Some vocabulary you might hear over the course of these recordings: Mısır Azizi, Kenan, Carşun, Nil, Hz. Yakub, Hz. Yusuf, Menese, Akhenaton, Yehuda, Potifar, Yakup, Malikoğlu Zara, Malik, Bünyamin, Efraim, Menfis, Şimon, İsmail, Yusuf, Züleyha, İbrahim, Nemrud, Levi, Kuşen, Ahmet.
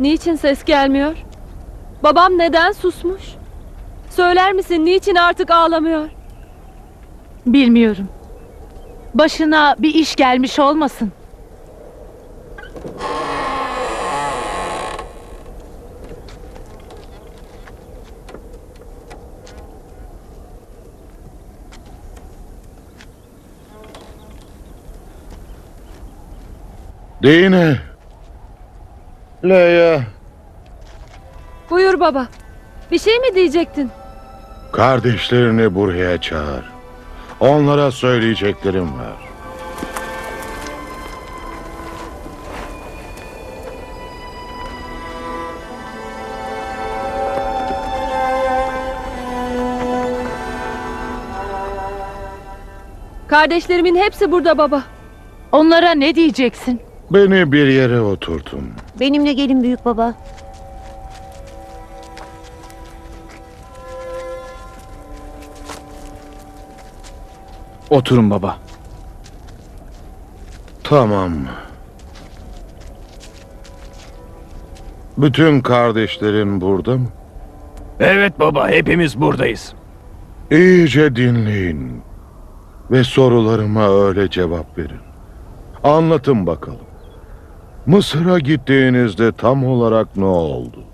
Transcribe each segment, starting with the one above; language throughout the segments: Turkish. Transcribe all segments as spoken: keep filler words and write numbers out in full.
Niçin ses gelmiyor? Babam neden susmuş? Söyler misin, niçin artık ağlamıyor? Bilmiyorum. Başına bir iş gelmiş olmasın. Dine. Leya. Buyur baba. Bir şey mi diyecektin? Kardeşlerini buraya çağır. Onlara söyleyeceklerim var. Kardeşlerimin hepsi burada baba. Onlara ne diyeceksin? Beni bir yere oturdum. Benimle gelin büyük baba. Oturun baba. Tamam. Bütün kardeşlerin burada mı? Evet baba, hepimiz buradayız. İyice dinleyin ve sorularıma öyle cevap verin. Anlatın bakalım. Mısır'a gittiğinizde tam olarak ne oldu?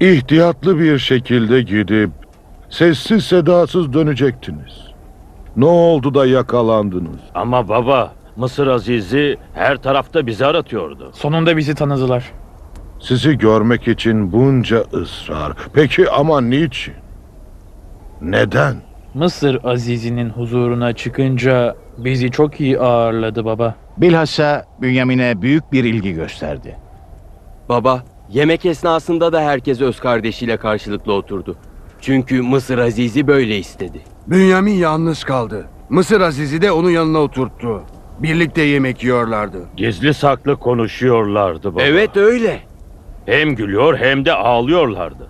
İhtiyatlı bir şekilde gidip sessiz sedasız dönecektiniz. Ne oldu da yakalandınız? Ama baba, Mısır Azizi her tarafta bizi aratıyordu. Sonunda bizi tanıdılar. Sizi görmek için bunca ısrar. Peki ama niçin? Neden? Mısır Azizi'nin huzuruna çıkınca bizi çok iyi ağırladı baba. Bilhassa Bünyamin'e büyük bir ilgi gösterdi. Baba, yemek esnasında da herkes öz kardeşiyle karşılıklı oturdu. Çünkü Mısır Azizi böyle istedi. Bünyamin yalnız kaldı. Mısır Azizi de onun yanına oturttu. Birlikte yemek yiyorlardı. Gizli saklı konuşuyorlardı baba. Evet öyle. Hem gülüyor hem de ağlıyorlardı.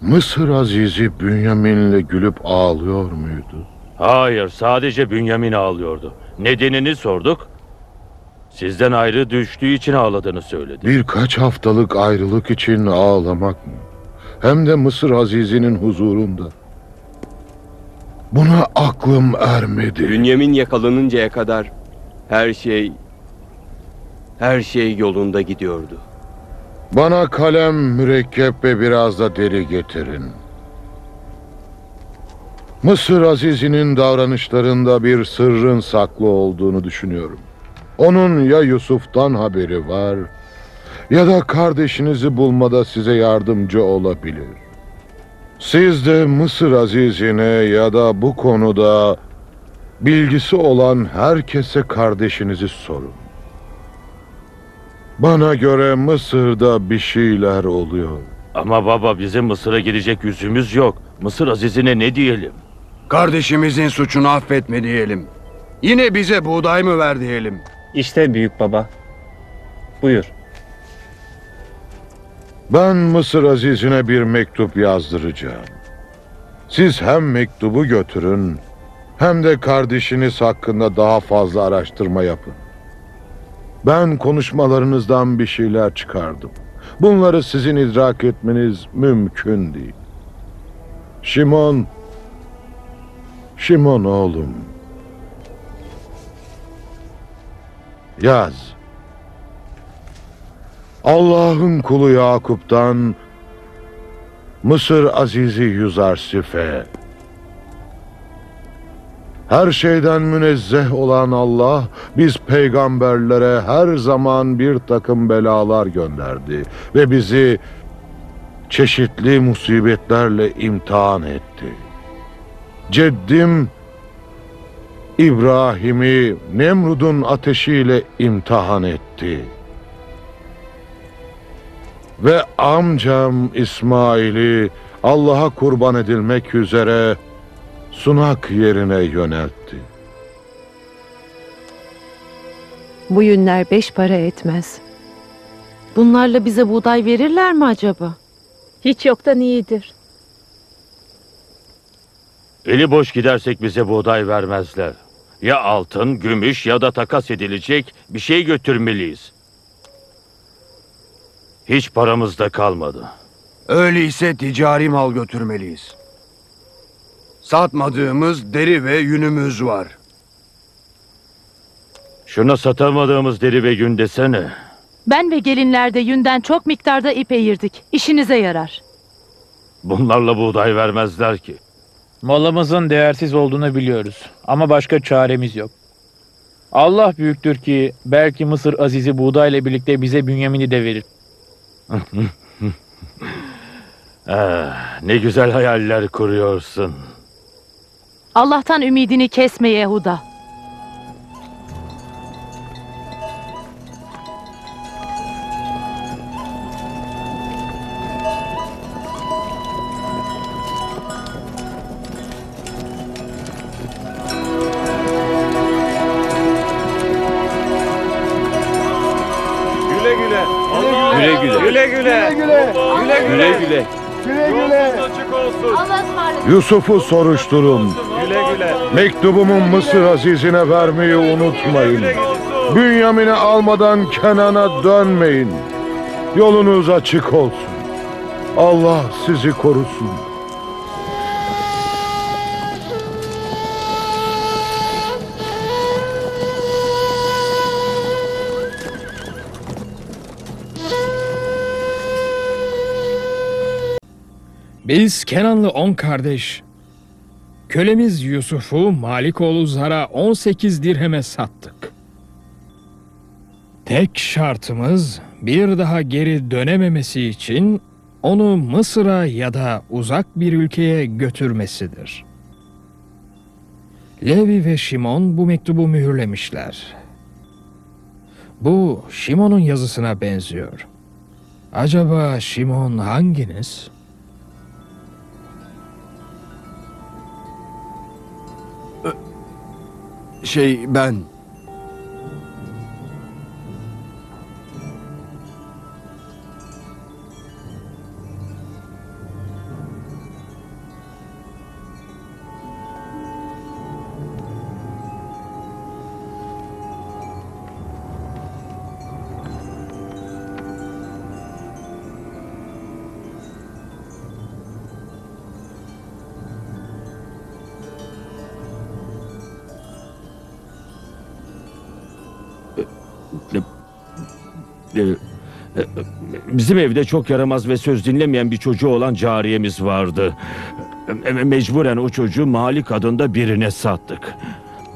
Mısır Azizi Bünyamin'le gülüp ağlıyor muydu? Hayır, sadece Bünyamin ağlıyordu. Nedenini sorduk. Sizden ayrı düştüğü için ağladığını söyledi. Birkaç haftalık ayrılık için ağlamak mı? Hem de Mısır Azizi'nin huzurunda. Buna aklım ermedi. Bünyamin yakalanıncaya kadar her şey, her şey yolunda gidiyordu. Bana kalem, mürekkep ve biraz da deri getirin. Mısır Azizi'nin davranışlarında bir sırrın saklı olduğunu düşünüyorum. Onun ya Yusuf'tan haberi var ya da kardeşinizi bulmada size yardımcı olabilir. Siz de Mısır Azizi'ne ya da bu konuda bilgisi olan herkese kardeşinizi sorun. Bana göre Mısır'da bir şeyler oluyor. Ama baba, bizim Mısır'a gidecek yüzümüz yok. Mısır Azizi'ne ne diyelim? Kardeşimizin suçunu affetme diyelim. Yine bize buğday mı ver diyelim? İşte büyük baba. Buyur. Ben Mısır Azizi'ne bir mektup yazdıracağım. Siz hem mektubu götürün hem de kardeşiniz hakkında daha fazla araştırma yapın. Ben konuşmalarınızdan bir şeyler çıkardım. Bunları sizin idrak etmeniz mümkün değil. Şimon, Şimon oğlum. Yaz. Allah'ın kulu Yakup'tan Mısır Azizi Yüzarsif'e, her şeyden münezzeh olan Allah biz peygamberlere her zaman bir takım belalar gönderdi ve bizi çeşitli musibetlerle imtihan etti. Ceddim İbrahim'i Nemrud'un ateşiyle imtihan etti. Ve amcam İsmail'i Allah'a kurban edilmek üzere sunak yerine yöneltti. Bu yünler beş para etmez. Bunlarla bize buğday verirler mi acaba? Hiç yoktan iyidir. Eli boş gidersek bize buğday vermezler. Ya altın, gümüş ya da takas edilecek bir şey götürmeliyiz. Hiç paramız da kalmadı. Öyleyse ticari mal götürmeliyiz. Satmadığımız deri ve yünümüz var. Şuna satamadığımız deri ve yün desene. Ben ve gelinlerde yünden çok miktarda ip eğirdik. İşinize yarar. Bunlarla buğday vermezler ki. Malımızın değersiz olduğunu biliyoruz. Ama başka çaremiz yok. Allah büyüktür ki belki Mısır Azizi buğdayla birlikte bize Bünyamin'i de verir. Ah, ne güzel hayaller kuruyorsun. Allah'tan ümidini kesme Yehuda. Yusuf'u soruşturun. Güle güle. Mektubumun Mısır Azizine vermeyi unutmayın. Bünyamin'i almadan Kenan'a dönmeyin. Yolunuz açık olsun. Allah sizi korusun. Biz Kenanlı on kardeş, kölemiz Yusuf'u Malikoğlu Zara on sekiz dirheme sattık. Tek şartımız bir daha geri dönememesi için onu Mısır'a ya da uzak bir ülkeye götürmesidir. Levi ve Şimon bu mektubu mühürlemişler. Bu Şimon'un yazısına benziyor. Acaba Şimon hanginiz? Şey ben... Bizim evde çok yaramaz ve söz dinlemeyen bir çocuğu olan cariyemiz vardı. Mecburen o çocuğu Malik adında birine sattık.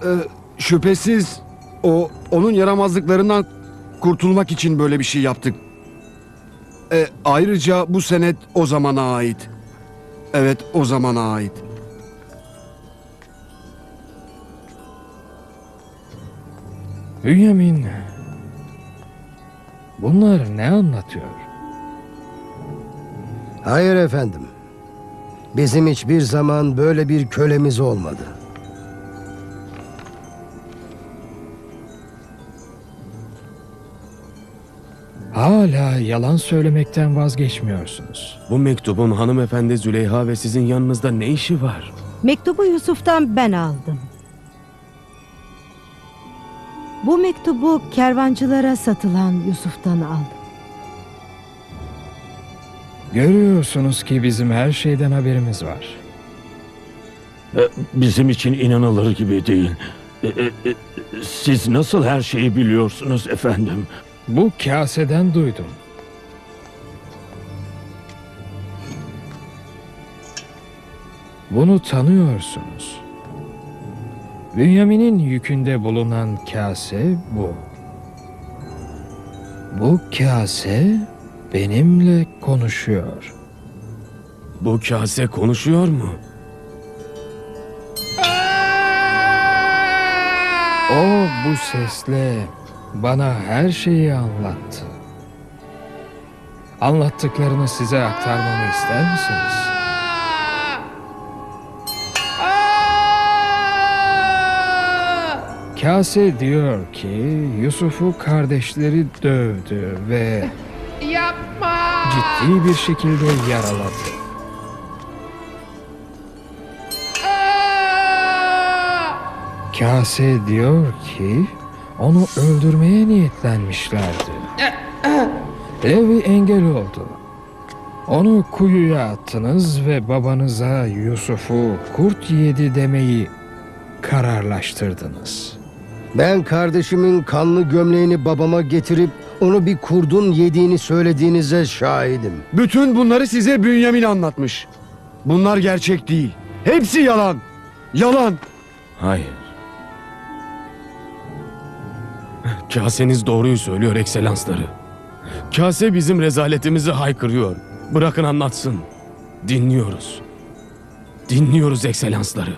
Ee, şüphesiz o onun yaramazlıklarından kurtulmak için böyle bir şey yaptık. Ee, ayrıca bu senet o zamana ait. Evet, o zamana ait. Bünyamin... Bunlar ne anlatıyor? Hayır efendim. Bizim hiçbir zaman böyle bir kölemiz olmadı. Hala yalan söylemekten vazgeçmiyorsunuz. Bu mektubun hanımefendi Züleyha ve sizin yanınızda ne işi var? Mektubu Yusuf'tan ben aldım. Bu mektubu kervancılara satılan Yusuf'tan aldım. Görüyorsunuz ki bizim her şeyden haberimiz var. Bizim için inanılır gibi değil. Siz nasıl her şeyi biliyorsunuz efendim? Bu kaseden duydum. Bunu tanıyorsunuz. Bünyamin'in yükünde bulunan kase bu. Bu kase benimle konuşuyor. Bu kase konuşuyor mu? O bu sesle bana her şeyi anlattı. Anlattıklarını size aktarmamı ister misiniz? Kase diyor ki Yusuf'u kardeşleri dövdü ve yapma! Ciddi bir şekilde yaraladı. Aa! Kase diyor ki onu öldürmeye niyetlenmişlerdi. Levi engel oldu. Onu kuyuya attınız ve babanıza Yusuf'u kurt yedi demeyi kararlaştırdınız. Ben kardeşimin kanlı gömleğini babama getirip onu bir kurdun yediğini söylediğinize şahidim. Bütün bunları size Bünyamin anlatmış. Bunlar gerçek değil. Hepsi yalan. Yalan. Hayır. Kaseniz doğruyu söylüyor ekselansları. Kase bizim rezaletimizi haykırıyor. Bırakın anlatsın. Dinliyoruz. Dinliyoruz ekselansları.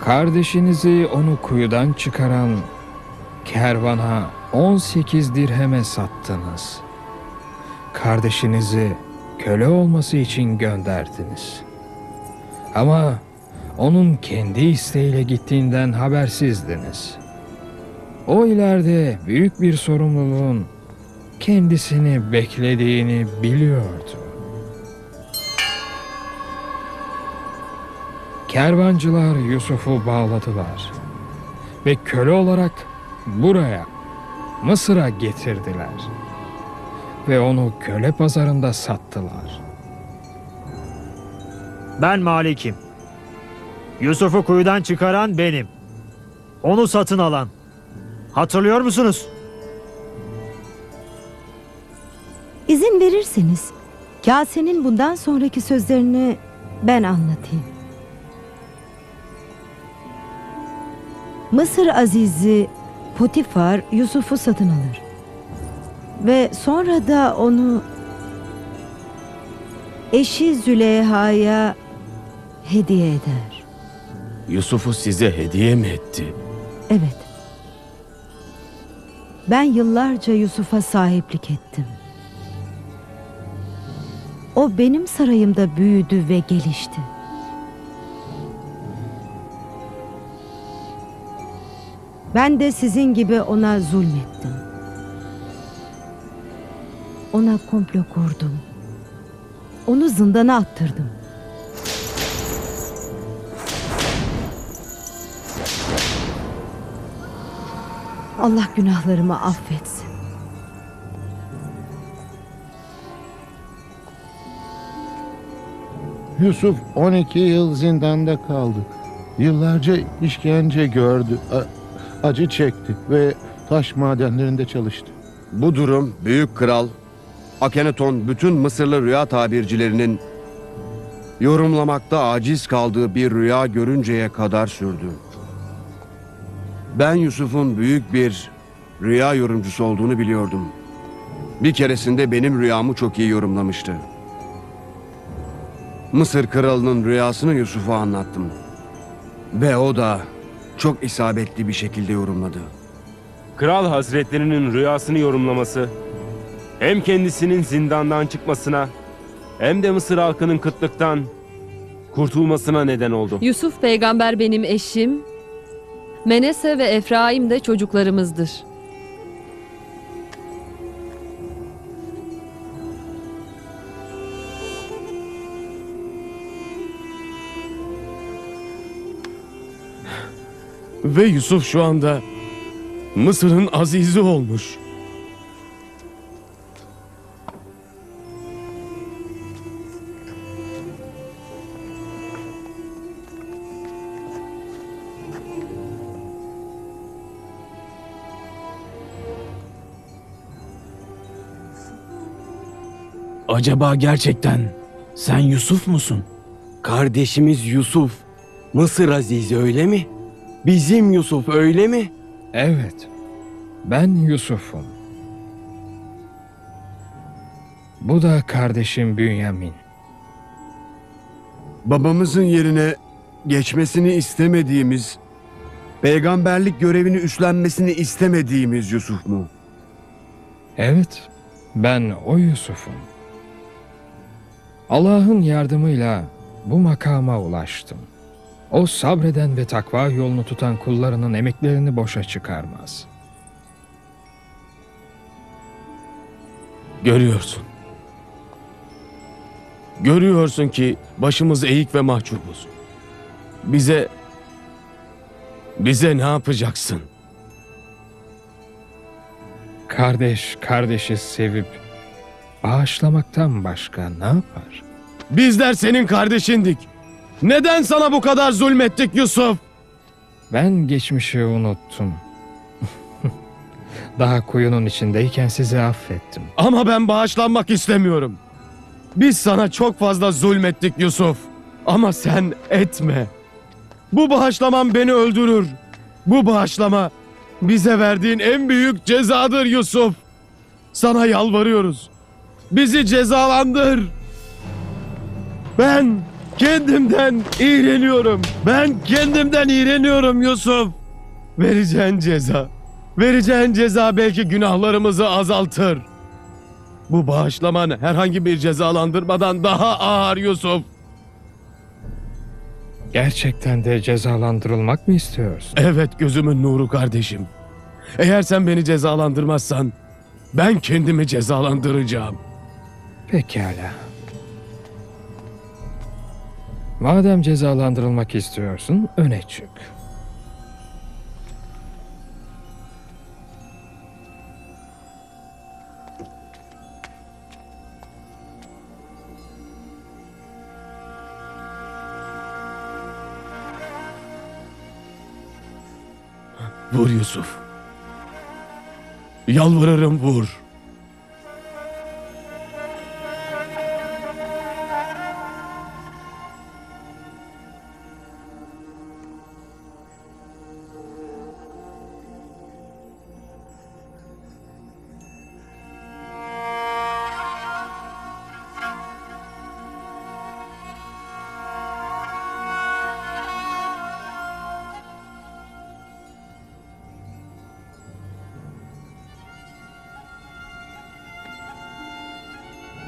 Kardeşinizi onu kuyudan çıkaran kervana on sekiz dirheme sattınız. Kardeşinizi köle olması için gönderdiniz. Ama onun kendi isteğiyle gittiğinden habersizdiniz. O ileride büyük bir sorumluluğun kendisini beklediğini biliyordu. Kervancılar Yusuf'u bağladılar ve köle olarak buraya, Mısır'a getirdiler ve onu köle pazarında sattılar. Ben Malik'im. Yusuf'u kuyudan çıkaran benim. Onu satın alan. Hatırlıyor musunuz? İzin verirseniz Kase'nin bundan sonraki sözlerini ben anlatayım. Mısır Azizi Potifar Yusuf'u satın alır. Ve sonra da onu eşi Züleyha'ya hediye eder. Yusuf'u size hediye mi etti? Evet. Ben yıllarca Yusuf'a sahiplik ettim. O benim sarayımda büyüdü ve gelişti. Ben de sizin gibi ona zulmettim. Ona komplo kurdum. Onu zindana attırdım. Allah günahlarımı affetsin. Yusuf on iki yıl zindanda kaldı. Yıllarca işkence gördü. Acı çekti ve taş madenlerinde çalıştı. Bu durum büyük kral Akhenaton bütün Mısırlı rüya tabircilerinin yorumlamakta aciz kaldığı bir rüya görünceye kadar sürdü. Ben Yusuf'un büyük bir rüya yorumcusu olduğunu biliyordum. Bir keresinde benim rüyamı çok iyi yorumlamıştı. Mısır kralının rüyasını Yusuf'a anlattım. Ve o da çok isabetli bir şekilde yorumladı. Kral hazretlerinin rüyasını yorumlaması hem kendisinin zindandan çıkmasına hem de Mısır halkının kıtlıktan kurtulmasına neden oldu. Yusuf peygamber benim eşim, Menese ve Efraim de çocuklarımızdır. Ve Yusuf şu anda Mısır'ın azizi olmuş. Acaba gerçekten sen Yusuf musun? Kardeşimiz Yusuf, Mısır Azizi öyle mi? Bizim Yusuf öyle mi? Evet, ben Yusuf'um. Bu da kardeşim Bünyamin. Babamızın yerine geçmesini istemediğimiz, peygamberlik görevini üstlenmesini istemediğimiz Yusuf mu? Evet, ben o Yusuf'um. Allah'ın yardımıyla bu makama ulaştım. O sabreden ve takva yolunu tutan kullarının emeklerini boşa çıkarmaz. Görüyorsun. Görüyorsun ki başımız eğik ve mahcubuz. Bize... Bize ne yapacaksın? Kardeş kardeşi sevip bağışlamaktan başka ne yapar? Bizler senin kardeşindik. Neden sana bu kadar zulmettik Yusuf? Ben geçmişi unuttum. Daha kuyunun içindeyken sizi affettim. Ama ben bağışlanmak istemiyorum. Biz sana çok fazla zulmettik Yusuf. Ama sen etme. Bu bağışlaman beni öldürür. Bu bağışlama bize verdiğin en büyük cezadır Yusuf. Sana yalvarıyoruz. Bizi cezalandır. Ben kendimden iğreniyorum. Ben kendimden iğreniyorum Yusuf. Vereceğin ceza. Vereceğin ceza belki günahlarımızı azaltır. Bu bağışlaman herhangi bir cezalandırmadan daha ağır Yusuf. Gerçekten de cezalandırılmak mı istiyorsun? Evet gözümün nuru kardeşim. Eğer sen beni cezalandırmazsan ben kendimi cezalandıracağım. Pekala. Madem cezalandırılmak istiyorsun, öne çık. Vur Yusuf. Yalvarırım vur.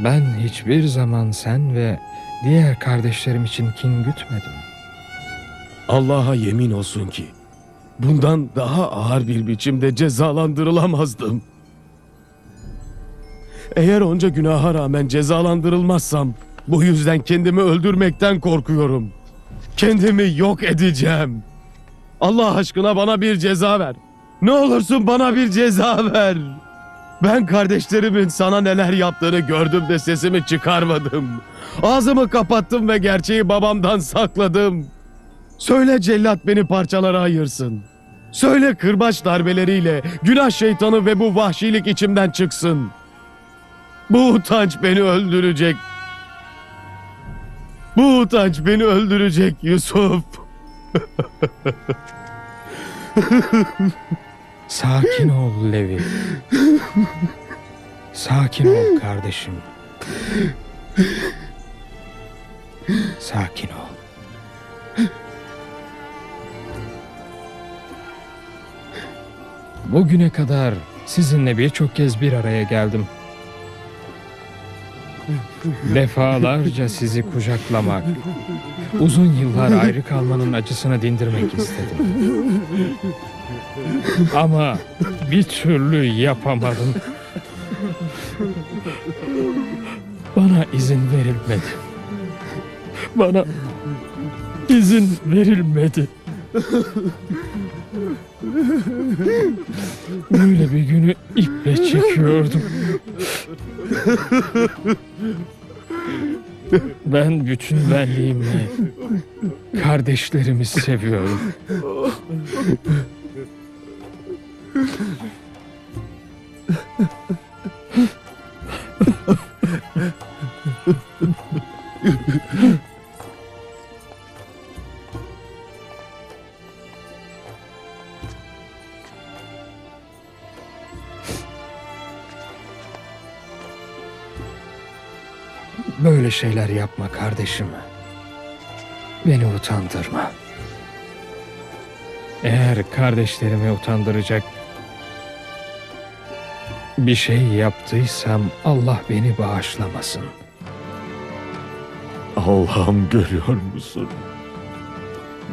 Ben hiçbir zaman sen ve diğer kardeşlerim için kin gütmedim. Allah'a yemin olsun ki bundan daha ağır bir biçimde cezalandırılamazdım. Eğer onca günaha rağmen cezalandırılmazsam bu yüzden kendimi öldürmekten korkuyorum. Kendimi yok edeceğim. Allah aşkına bana bir ceza ver. Ne olursun bana bir ceza ver. Ben kardeşlerimin sana neler yaptığını gördüm de sesimi çıkarmadım. Ağzımı kapattım ve gerçeği babamdan sakladım. Söyle cellat beni parçalara ayırsın. Söyle kırbaç darbeleriyle günah şeytanı ve bu vahşilik içimden çıksın. Bu utanç beni öldürecek. Bu utanç beni öldürecek Yusuf. Sakin ol Levi. Sakin ol kardeşim. Sakin ol. Bugüne kadar sizinle birçok kez bir araya geldim. Defalarca sizi kucaklamak, uzun yıllar ayrı kalmanın acısını dindirmek istedim. Ama bir türlü yapamadım. Bana izin verilmedi. Bana izin verilmedi. Böyle bir günü iple çekiyordum. Ben bütün benliğimle kardeşlerimi seviyorum. Böyle şeyler yapma kardeşim. Beni utandırma. Eğer kardeşlerimi utandıracak bir şey yaptıysam Allah beni bağışlamasın. Allah'ım görüyor musun?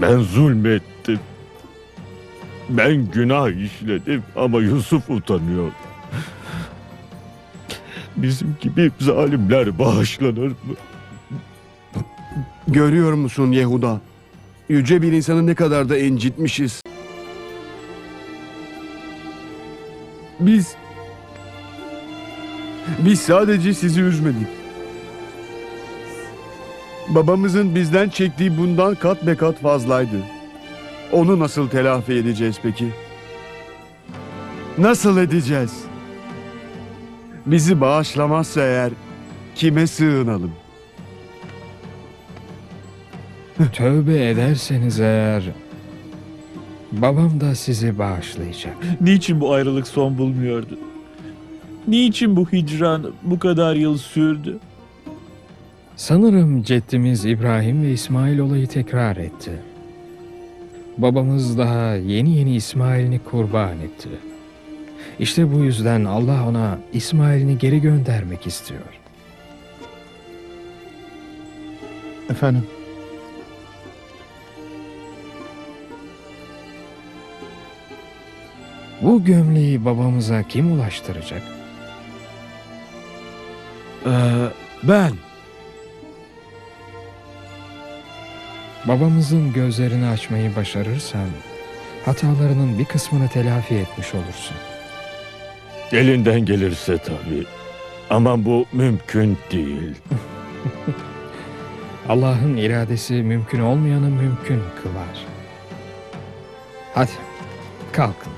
Ben zulmettim. Ben günah işledim ama Yusuf utanıyor. Bizim gibi zalimler bağışlanır mı? Görüyor musun Yehuda? Yüce bir insanı ne kadar da incitmişiz. Biz Biz sadece sizi üzmedik. Babamızın bizden çektiği bundan kat be kat fazlaydı. Onu nasıl telafi edeceğiz peki? Nasıl edeceğiz? Bizi bağışlamazsa eğer kime sığınalım? Tövbe ederseniz eğer babam da sizi bağışlayacak. Niçin bu ayrılık son bulmuyordu? Niçin bu hicran bu kadar yıl sürdü? Sanırım ceddimiz İbrahim ve İsmail olayı tekrar etti. Babamız daha yeni yeni İsmail'ini kurban etti. İşte bu yüzden Allah ona İsmail'ini geri göndermek istiyor. Efendim? Bu gömleği babamıza kim ulaştıracak? Ee, ben. Babamızın gözlerini açmayı başarırsan hatalarının bir kısmını telafi etmiş olursun. Elinden gelirse tabii. Ama bu mümkün değil. Allah'ın iradesi mümkün olmayanı mümkün kılar. Hadi kalkın.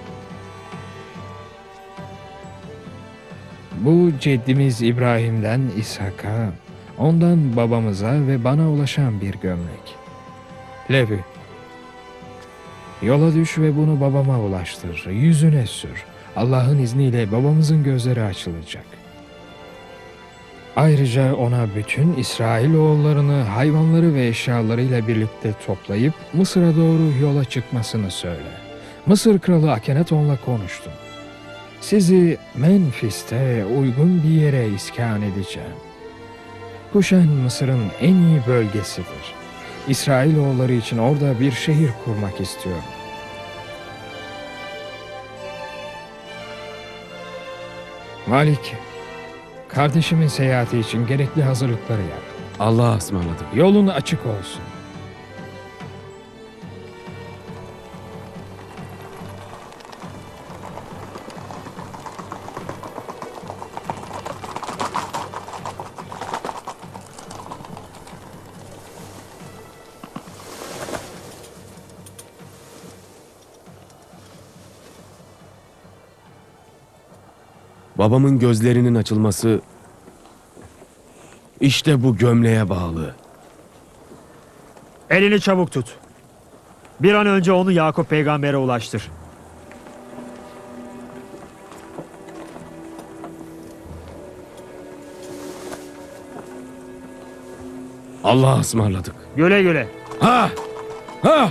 Bu ceddimiz İbrahim'den İshak'a, ondan babamıza ve bana ulaşan bir gömlek. Levi, yola düş ve bunu babama ulaştır, yüzüne sür. Allah'ın izniyle babamızın gözleri açılacak. Ayrıca ona bütün İsrailoğullarını, hayvanları ve eşyalarıyla birlikte toplayıp Mısır'a doğru yola çıkmasını söyle. Mısır kralı Akhenaton'la konuştum. Sizi Menfis'te uygun bir yere iskan edeceğim. Kuşen Mısır'ın en iyi bölgesidir. İsrailoğulları için orada bir şehir kurmak istiyorum. Malik, kardeşimin seyahati için gerekli hazırlıkları yap. Allah'a ısmarladık. Yolun açık olsun. Babamın gözlerinin açılması işte bu gömleğe bağlı. Elini çabuk tut. Bir an önce onu Yakup peygambere ulaştır. Allah'a ısmarladık. Güle güle. Ha! Ha!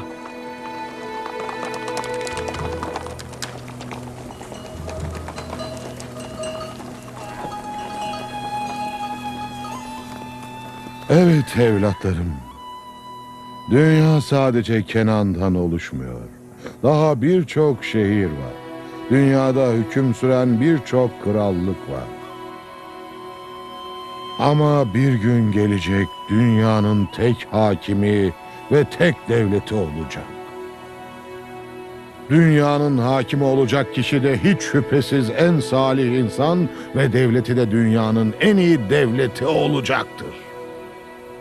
Evet evlatlarım, dünya sadece Kenan'dan oluşmuyor. Daha birçok şehir var. Dünyada hüküm süren birçok krallık var. Ama bir gün gelecek dünyanın tek hakimi ve tek devleti olacak. Dünyanın hakimi olacak kişi de hiç şüphesiz en salih insan ve devleti de dünyanın en iyi devleti olacaktır.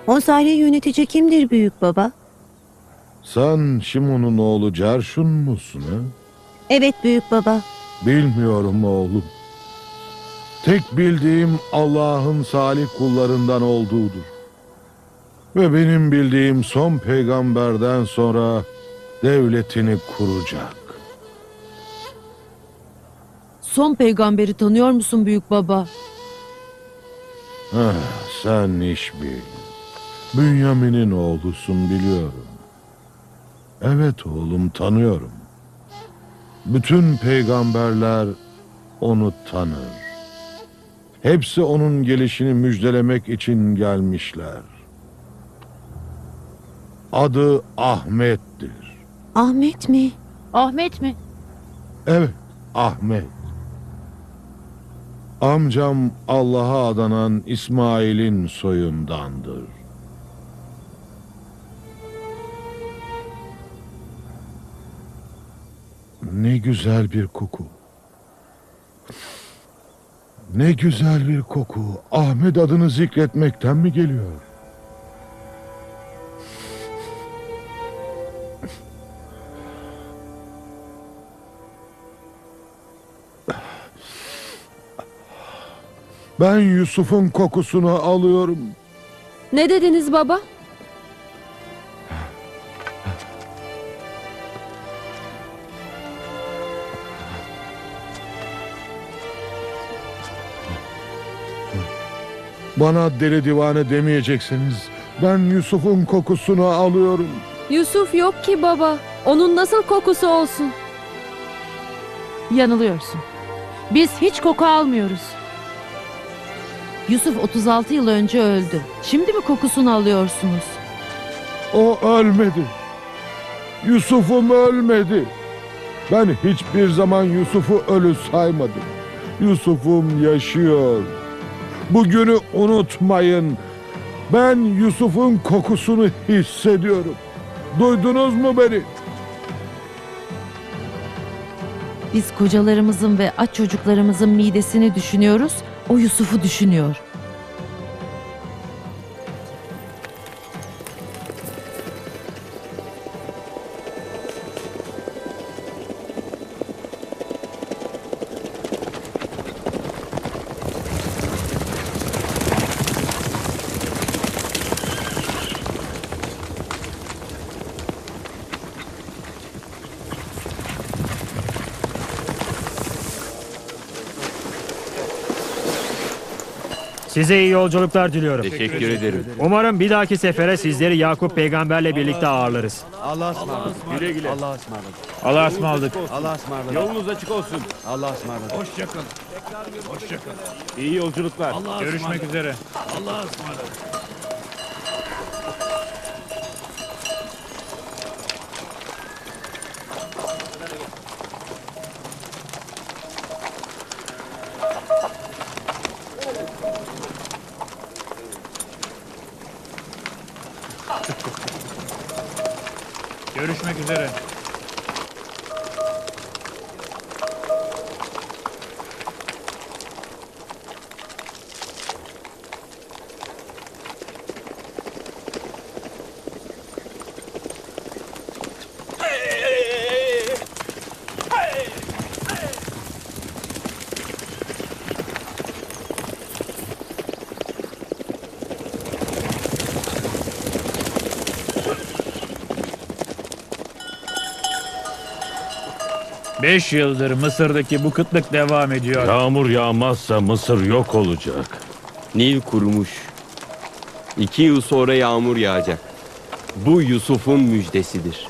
O salih yönetici kimdir büyük baba? Sen Şimon'un oğlu Carşun musun ha? Evet büyük baba. Bilmiyorum oğlum. Tek bildiğim Allah'ın salih kullarından olduğudur. Ve benim bildiğim son peygamberden sonra devletini kuracak. Son peygamberi tanıyor musun büyük baba? Heh, sen iş bil. Bünyamin'in oğlusun biliyorum. Evet oğlum tanıyorum. Bütün peygamberler onu tanır. Hepsi onun gelişini müjdelemek için gelmişler. Adı Ahmet'tir. Ahmet mi? Ahmet mi? Evet, Ahmet. Amcam Allah'a adanan İsmail'in soyundandır. Ne güzel bir koku. Ne güzel bir koku. Ahmet adını zikretmekten mi geliyor? Ben Yusuf'un kokusunu alıyorum. Ne dediniz baba? Bana deli divane demeyeceksiniz. Ben Yusuf'un kokusunu alıyorum. Yusuf yok ki baba. Onun nasıl kokusu olsun? Yanılıyorsun. Biz hiç koku almıyoruz. Yusuf otuz altı yıl önce öldü. Şimdi mi kokusunu alıyorsunuz? O ölmedi. Yusuf'um ölmedi. Ben hiçbir zaman Yusuf'u ölü saymadım. Yusuf'um yaşıyor. Bugünü unutmayın. Ben Yusuf'un kokusunu hissediyorum. Duydunuz mu beni? Biz kocalarımızın ve aç çocuklarımızın midesini düşünüyoruz. O Yusuf'u düşünüyor. Size iyi yolculuklar diliyorum. Teşekkür ederim. Umarım bir dahaki sefere sizleri Yakup peygamberle birlikte ağırlarız. Allah'a ısmarladık. Güle güle. Allah'a ısmarladık. Allah'a ısmarladık. Allah'a ısmarladık. Yolunuz açık olsun. Allah'a ısmarladık. Hoşçakalın. Hoşçakalın. İyi yolculuklar. Görüşmek üzere. Allah'a ısmarladık. Görüşmek üzere. Beş yıldır Mısır'daki bu kıtlık devam ediyor. Yağmur yağmazsa Mısır yok olacak. Nil kurumuş. İki yıl sonra yağmur yağacak. Bu Yusuf'un müjdesidir.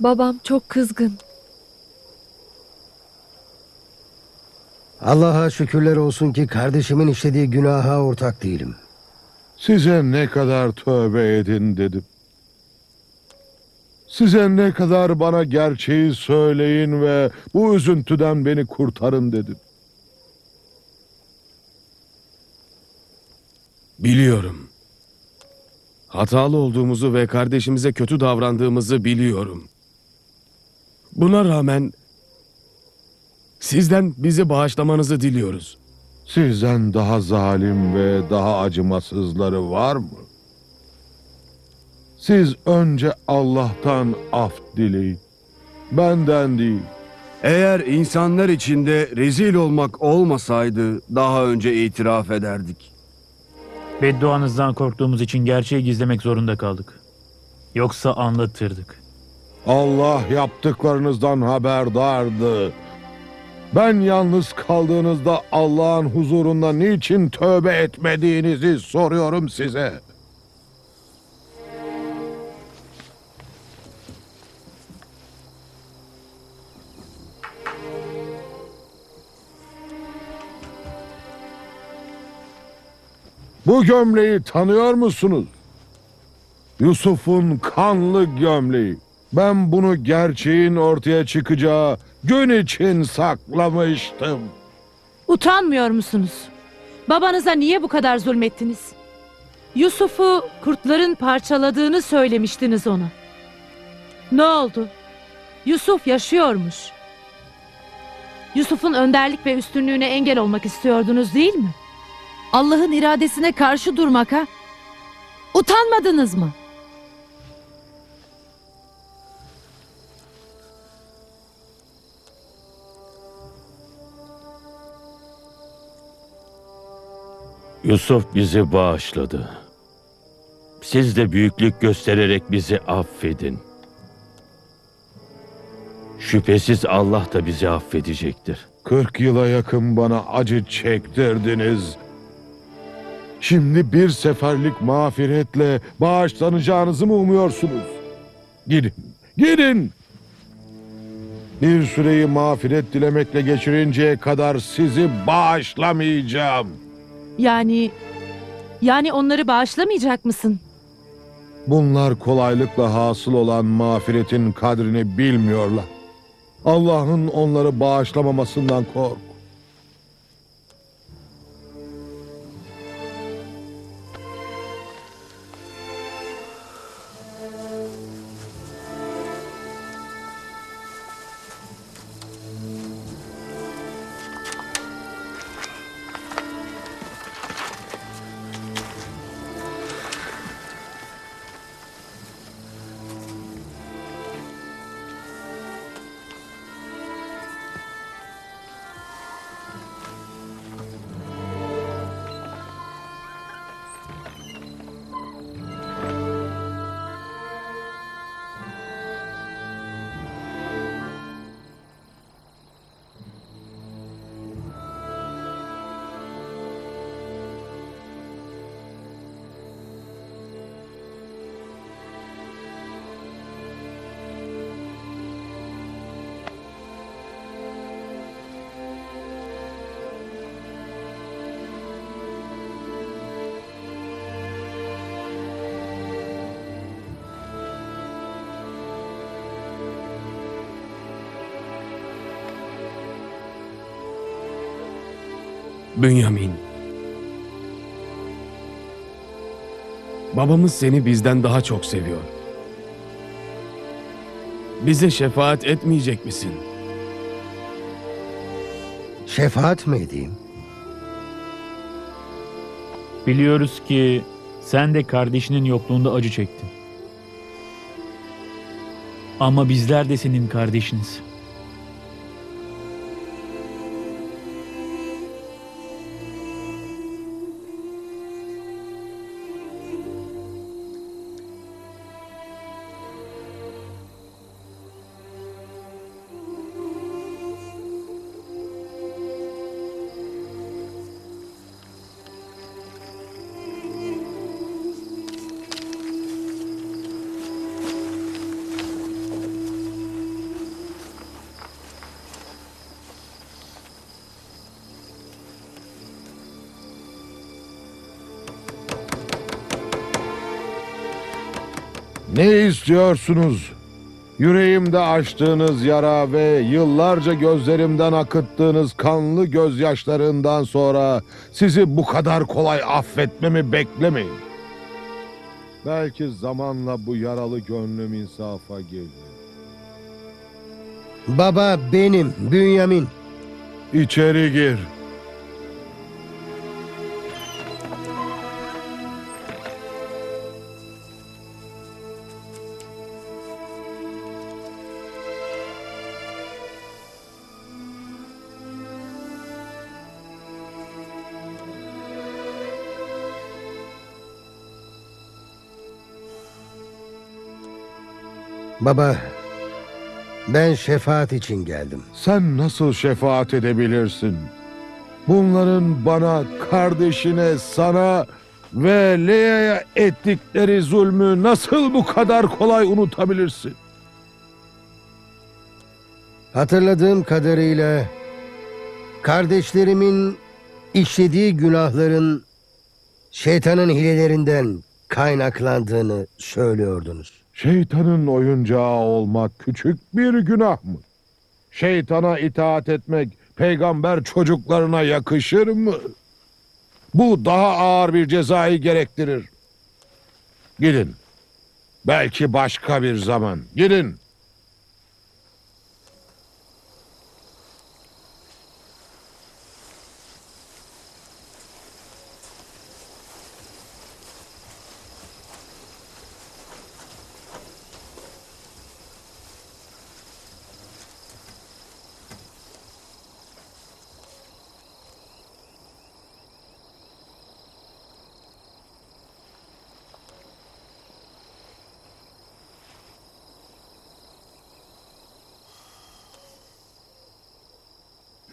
Babam çok kızgın. Allah'a şükürler olsun ki kardeşimin işlediği günaha ortak değilim. Size ne kadar tövbe edin dedim. Size ne kadar bana gerçeği söyleyin ve bu üzüntüden beni kurtarın dedim. Biliyorum. Hatalı olduğumuzu ve kardeşimize kötü davrandığımızı biliyorum. Buna rağmen sizden bizi bağışlamanızı diliyoruz. Sizden daha zalim ve daha acımasızları var mı? Siz önce Allah'tan af dileyin, benden değil. Eğer insanlar içinde rezil olmak olmasaydı daha önce itiraf ederdik. Bedduanızdan korktuğumuz için gerçeği gizlemek zorunda kaldık. Yoksa anlatırdık. Allah yaptıklarınızdan haberdardı. Ben yalnız kaldığınızda Allah'ın huzurunda niçin tövbe etmediğinizi soruyorum size. Bu gömleği tanıyor musunuz? Yusuf'un kanlı gömleği. Ben bunu gerçeğin ortaya çıkacağı gün için saklamıştım. Utanmıyor musunuz? Babanıza niye bu kadar zulmettiniz? Yusuf'u kurtların parçaladığını söylemiştiniz ona. Ne oldu? Yusuf yaşıyormuş. Yusuf'un önderlik ve üstünlüğüne engel olmak istiyordunuz değil mi? Allah'ın iradesine karşı durmak ha? Utanmadınız mı? Yusuf bizi bağışladı. Siz de büyüklük göstererek bizi affedin. Şüphesiz Allah da bizi affedecektir. Kırk yıla yakın bana acı çektirdiniz. Şimdi bir seferlik mağfiretle bağışlanacağınızı mı umuyorsunuz? Gidin, gidin! Bir süreyi mağfiret dilemekle geçirinceye kadar sizi bağışlamayacağım. Yani, yani onları bağışlamayacak mısın? Bunlar kolaylıkla hasıl olan mağfiretin kadrini bilmiyorlar. Allah'ın onları bağışlamamasından kork. Bünyamin, babamız seni bizden daha çok seviyor. Bize şefaat etmeyecek misin? Şefaat mi edeyim? Biliyoruz ki sen de kardeşinin yokluğunda acı çektin. Ama bizler de senin kardeşiniz. Ne istiyorsunuz? Yüreğimde açtığınız yara ve yıllarca gözlerimden akıttığınız kanlı gözyaşlarından sonra sizi bu kadar kolay affetmemi beklemeyin. Belki zamanla bu yaralı gönlüm insafa gelir. Baba benim, Bünyamin. İçeri gir. Baba, ben şefaat için geldim. Sen nasıl şefaat edebilirsin? Bunların bana, kardeşine, sana ve Lea'ya ettikleri zulmü nasıl bu kadar kolay unutabilirsin? Hatırladığım kadarıyla kardeşlerimin işlediği günahların şeytanın hilelerinden kaynaklandığını söylüyordunuz. Şeytanın oyuncağı olmak küçük bir günah mı? Şeytana itaat etmek peygamber çocuklarına yakışır mı? Bu daha ağır bir cezayı gerektirir. Gidin. Belki başka bir zaman. Gidin.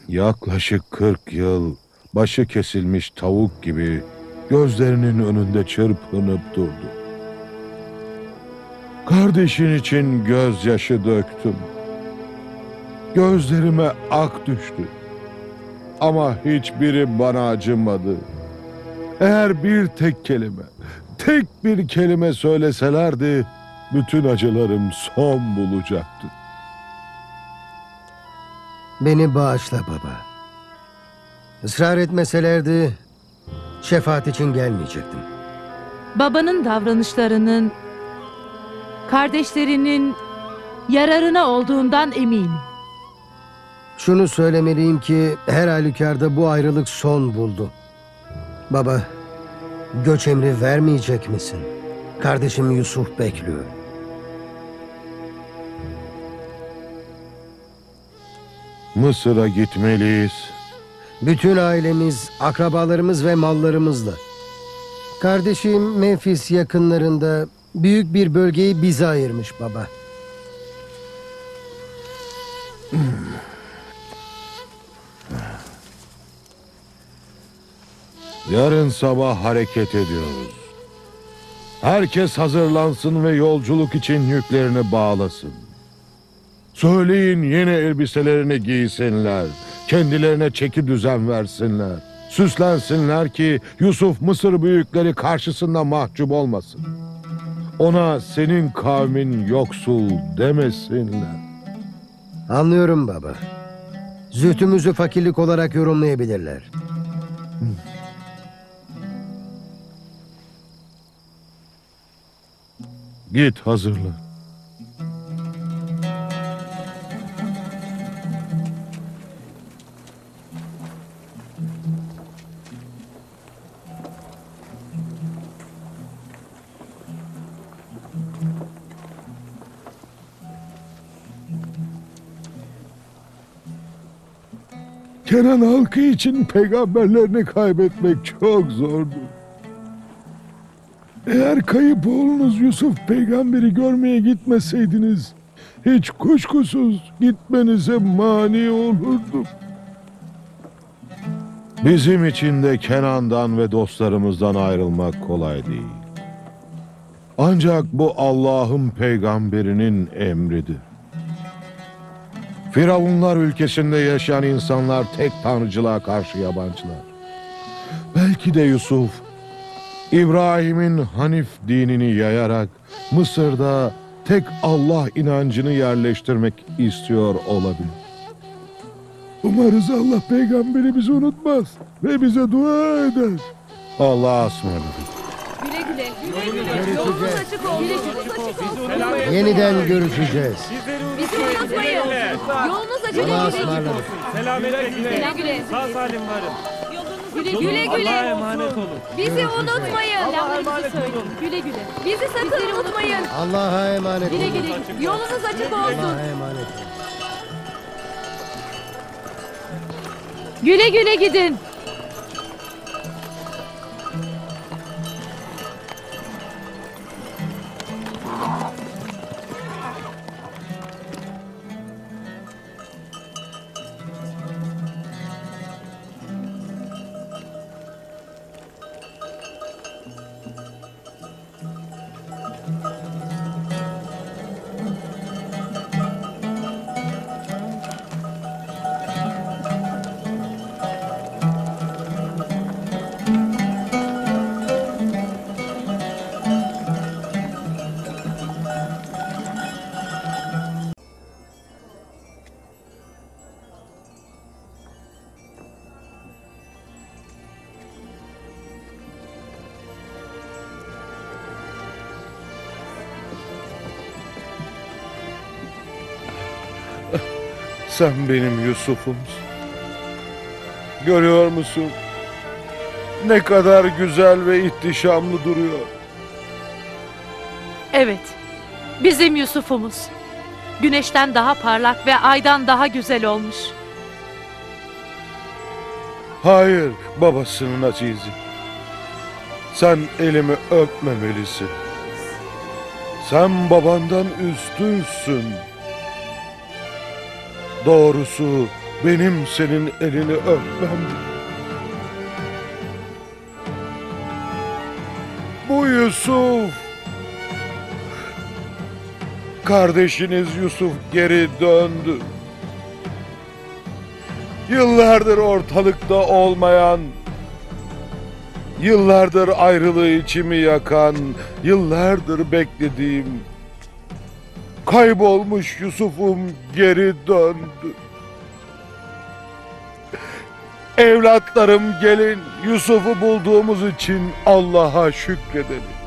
Yaklaşık kırk yıl başı kesilmiş tavuk gibi gözlerinin önünde çırpınıp durdu. Kardeşin için gözyaşı döktüm. Gözlerime ak düştü. Ama hiçbiri bana acımadı. Eğer bir tek kelime, tek bir kelime söyleselerdi bütün acılarım son bulacaktı. Beni bağışla baba. Israr etmeselerdi şefaat için gelmeyecektim. Babanın davranışlarının kardeşlerinin yararına olduğundan eminim. Şunu söylemeliyim ki her halükarda bu ayrılık son buldu. Baba, göç emri vermeyecek misin? Kardeşim Yusuf bekliyor. Mısır'a gitmeliyiz. Bütün ailemiz, akrabalarımız ve mallarımızla. Kardeşim Memfis yakınlarında büyük bir bölgeyi bize ayırmış baba. Yarın sabah hareket ediyoruz. Herkes hazırlansın ve yolculuk için yüklerini bağlasın. Söyleyin yeni elbiselerini giysinler, kendilerine çeki düzen versinler, süslensinler ki Yusuf Mısır büyükleri karşısında mahcup olmasın. Ona senin kavmin yoksul demesinler. Anlıyorum baba. Zühtümüzü fakirlik olarak yorumlayabilirler. Git hazırlan. Kenan halkı için peygamberlerini kaybetmek çok zordu. Eğer kayıp oğlunuz Yusuf peygamberi görmeye gitmeseydiniz, hiç kuşkusuz gitmenize mani olurdum. Bizim için de Kenan'dan ve dostlarımızdan ayrılmak kolay değil. Ancak bu Allah'ın peygamberinin emridir. Firavunlar ülkesinde yaşayan insanlar tek tanrıcılığa karşı yabancılar. Belki de Yusuf, İbrahim'in Hanif dinini yayarak Mısır'da tek Allah inancını yerleştirmek istiyor olabilir. Umarız Allah peygamberimizi unutmaz ve bize dua eder. Allah'a ısmarladık. Güle güle. Güle güle. Yolunuz açık olsun. Yeniden görüşeceğiz. Bizi unutmayın. Yolunuz açık olsun. Selametle güle. Sağ salim varın. Güle güle. Allah'a emanet olun. Bizi unutmayın. Güle güle. Bizi sakın unutmayın. Allah'a emanet olun. Güle güle. Yolunuz açık olsun. Güle güle gidin. Sen benim Yusuf'umsun. Görüyor musun? Ne kadar güzel ve ihtişamlı duruyor. Evet, bizim Yusuf'umuz. Güneşten daha parlak ve aydan daha güzel olmuş. Hayır, babasının azizi. Sen elimi öpmemelisin. Sen babandan üstünsün. Doğrusu benim senin elini öpmem. Bu Yusuf. Kardeşiniz Yusuf geri döndü. Yıllardır ortalıkta olmayan, yıllardır ayrılığı içimi yakan, yıllardır beklediğim, kaybolmuş Yusuf'um geri döndü. Evlatlarım gelin, Yusuf'u bulduğumuz için Allah'a şükredelim.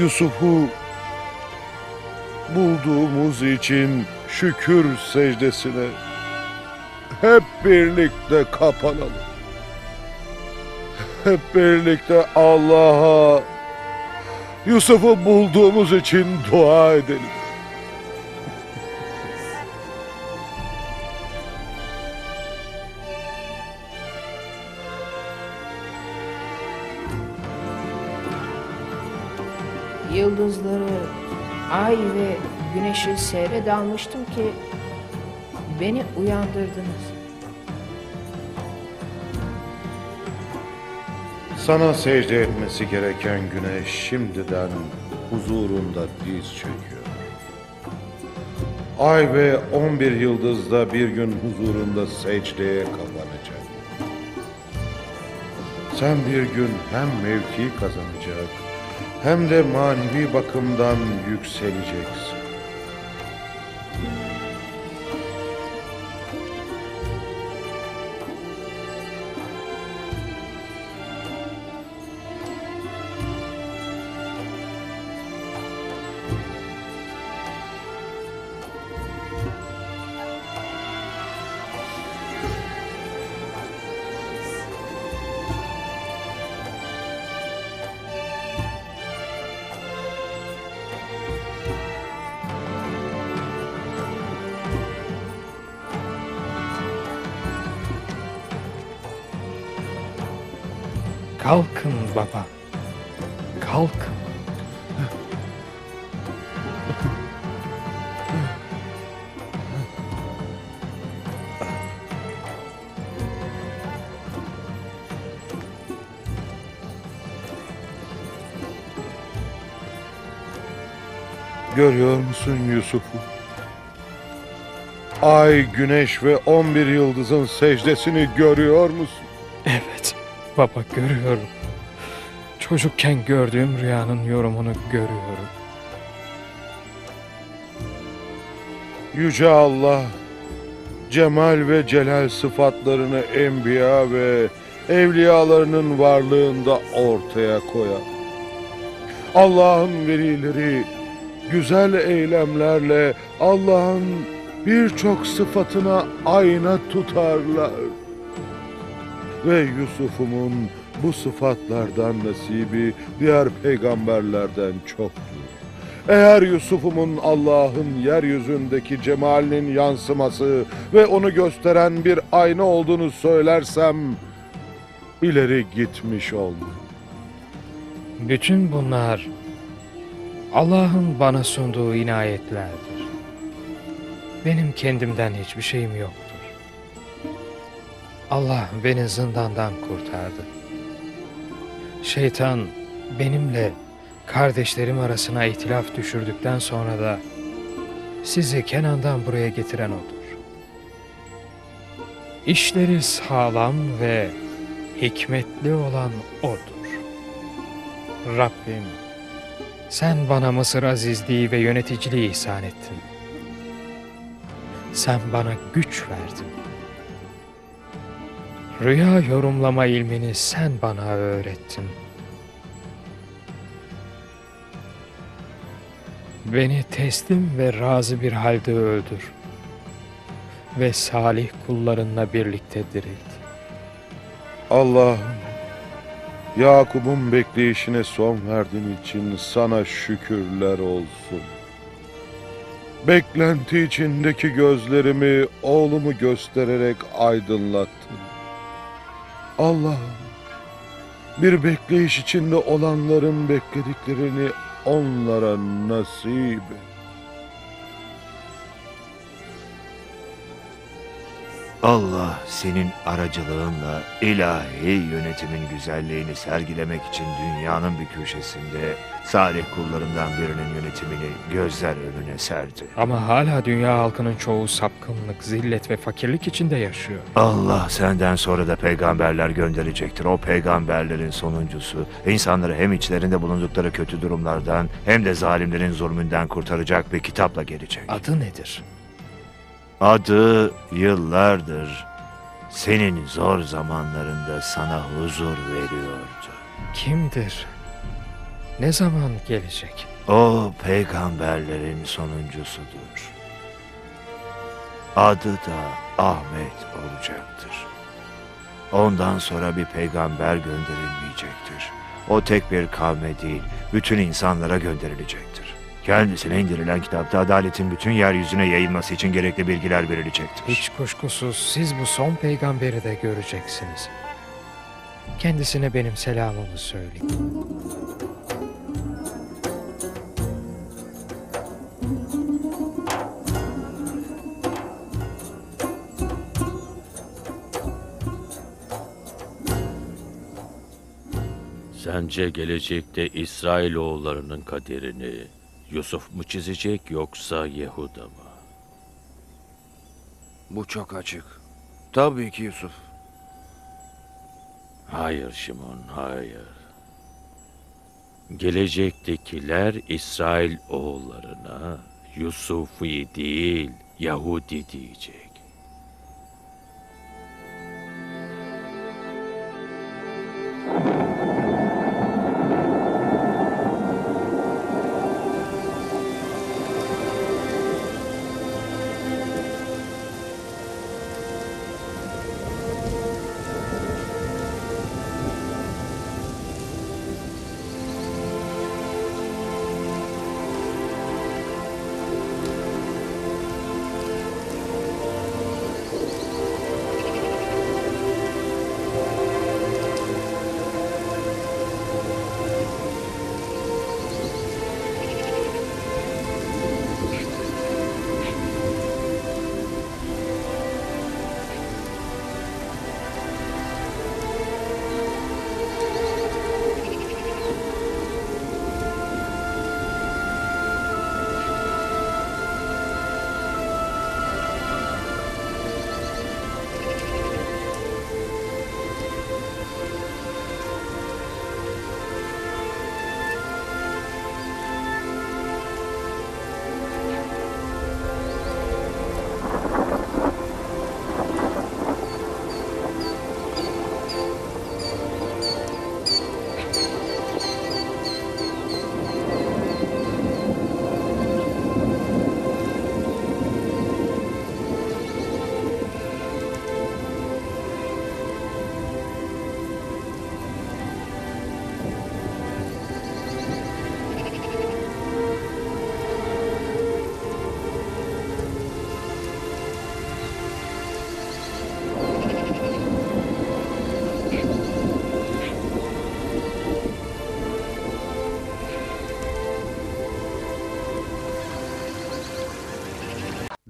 Yusuf'u bulduğumuz için şükür secdesine hep birlikte kapanalım. Hep birlikte Allah'a, Yusuf'u bulduğumuz için dua edelim. Yıldızları, ay ve güneşi seyre dalmıştım ki beni uyandırdınız. Sana secde etmesi gereken güneş şimdiden huzurunda diz çöküyor. Ay ve on bir yıldız da bir gün huzurunda secdeye kapanacak. Sen bir gün hem mevki kazanacak hem de manevi bakımdan yükseleceksin. Kalkın baba, kalkın. Görüyor musun Yusuf'u? Ay, güneş ve on bir yıldızın secdesini görüyor musun? Evet. Baba, görüyorum. Çocukken gördüğüm rüyanın yorumunu görüyorum. Yüce Allah, cemal ve celal sıfatlarını enbiya ve evliyalarının varlığında ortaya koyar. Allah'ın velileri güzel eylemlerle Allah'ın birçok sıfatına ayna tutarlar. Ve Yusuf'umun bu sıfatlardan nasibi diğer peygamberlerden çoktur. Eğer Yusuf'umun Allah'ın yeryüzündeki cemalinin yansıması ve onu gösteren bir ayna olduğunu söylersem ileri gitmiş oldum. Bütün bunlar Allah'ın bana sunduğu inayetlerdir. Benim kendimden hiçbir şeyim yok. Allah beni zindandan kurtardı. Şeytan benimle kardeşlerim arasına ihtilaf düşürdükten sonra da sizi Kenan'dan buraya getiren odur. İşleri sağlam ve hikmetli olan odur. Rabbim, sen bana Mısır azizliği ve yöneticiliği ihsan ettin. Sen bana güç verdin. Rüya yorumlama ilmini sen bana öğrettin. Beni teslim ve razı bir halde öldür ve salih kullarınla birlikte dirilt. Allah'ım, Yakup'un bekleyişine son verdiğin için sana şükürler olsun. Beklenti içindeki gözlerimi oğlumu göstererek aydınlattın. Allah'ım, bir bekleyiş içinde olanların beklediklerini onlara nasip et. Allah senin aracılığınla ilahi yönetimin güzelliğini sergilemek için dünyanın bir köşesinde salih kullarından birinin yönetimini gözler önüne serdi. Ama hala dünya halkının çoğu sapkınlık, zillet ve fakirlik içinde yaşıyor. Allah senden sonra da peygamberler gönderecektir. O peygamberlerin sonuncusu insanları hem içlerinde bulundukları kötü durumlardan hem de zalimlerin zulmünden kurtaracak bir kitapla gelecek. Adı nedir? Adı yıllardır senin zor zamanlarında sana huzur veriyordu. Kimdir? Ne zaman gelecek? O peygamberlerin sonuncusudur. Adı da Ahmet olacaktır. Ondan sonra bir peygamber gönderilmeyecektir. O tek bir kavme değil, bütün insanlara gönderilecektir. Kendisine indirilen kitapta adaletin bütün yeryüzüne yayılması için gerekli bilgiler verilecektir. Hiç kuşkusuz siz bu son peygamberi de göreceksiniz. Kendisine benim selamımı söyleyin. Sence gelecekte İsrailoğullarının kaderini Yusuf mu çizecek yoksa Yehuda mı? Bu çok açık. Tabii ki Yusuf. Hayır Şimon, hayır. Gelecektekiler İsrail oğullarına Yusuf'i değil Yahudi diyecek.